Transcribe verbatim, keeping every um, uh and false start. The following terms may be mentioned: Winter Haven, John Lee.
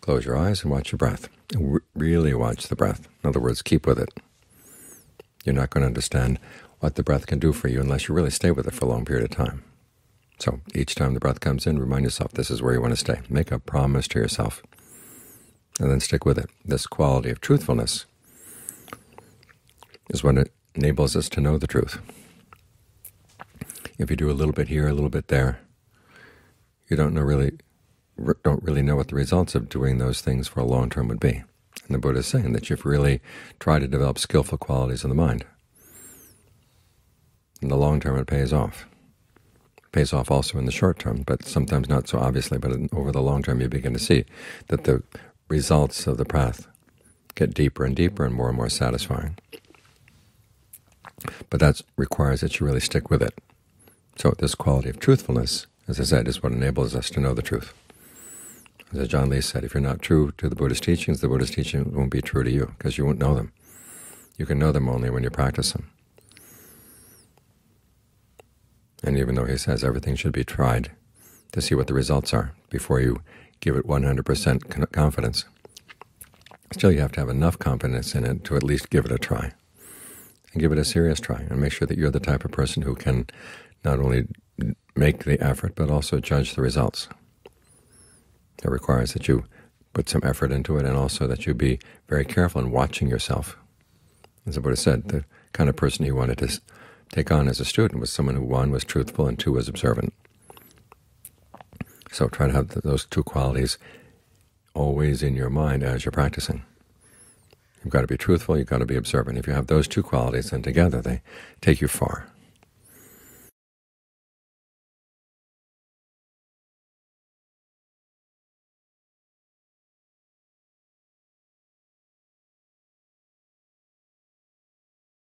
Close your eyes and watch your breath. R- really watch the breath. In other words, keep with it. You're not going to understand what the breath can do for you unless you really stay with it for a long period of time. So each time the breath comes in, remind yourself this is where you want to stay. Make a promise to yourself, and then stick with it. This quality of truthfulness is what enables us to know the truth. If you do a little bit here, a little bit there, you don't know really don't really know what the results of doing those things for a long term would be. And the Buddha is saying that you've really tried to develop skillful qualities in the mind. In the long term, it pays off. It pays off also in the short term, but sometimes not so obviously. But over the long term, you begin to see that the results of the path get deeper and deeper and more and more satisfying. But that requires that you really stick with it. So this quality of truthfulness, as I said, is what enables us to know the truth. As John Lee said, if you're not true to the Buddhist teachings, the Buddhist teachings won't be true to you, because you won't know them. You can know them only when you practice them. And even though he says everything should be tried to see what the results are before you give it one hundred percent confidence, still you have to have enough confidence in it to at least give it a try, and give it a serious try, and make sure that you're the type of person who can not only make the effort but also judge the results. It requires that you put some effort into it, and also that you be very careful in watching yourself. As the Buddha said, the kind of person he wanted to take on as a student was someone who, one, was truthful, and two, was observant. So try to have those two qualities always in your mind as you're practicing. You've got to be truthful, you've got to be observant. If you have those two qualities, then together they take you far.